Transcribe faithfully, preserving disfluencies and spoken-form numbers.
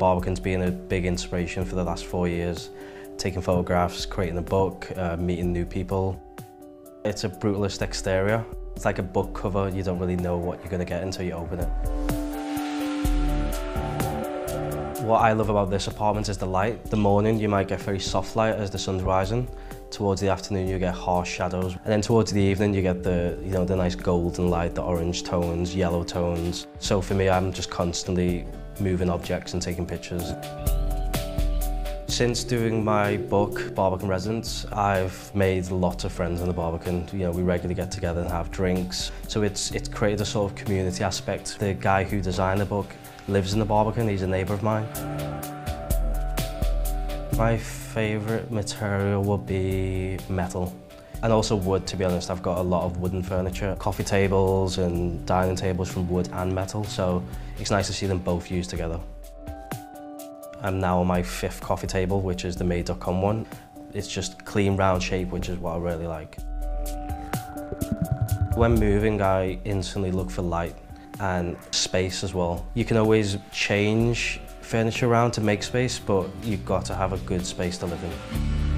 Barbican's been a big inspiration for the last four years, taking photographs, creating a book, uh, meeting new people. It's a brutalist exterior. It's like a book cover, you don't really know what you're going to get until you open it. What I love about this apartment is the light. The morning you might get very soft light as the sun's rising. Towards the afternoon you get harsh shadows. And then towards the evening you get the, you know, the nice golden light, the orange tones, yellow tones. So for me, I'm just constantly moving objects and taking pictures. Since doing my book, Barbican Residents, I've made lots of friends in the Barbican. You know, we regularly get together and have drinks. So it's, it's created a sort of community aspect. The guy who designed the book lives in the Barbican, he's a neighbour of mine. My favourite material would be metal. And also wood, to be honest. I've got a lot of wooden furniture, coffee tables and dining tables from wood and metal, so it's nice to see them both used together. I'm now on my fifth coffee table, which is the made dot com one. It's just clean, round shape, which is what I really like. When moving, I instantly look for light and space as well. You can always change furniture around to make space, but you've got to have a good space to live in.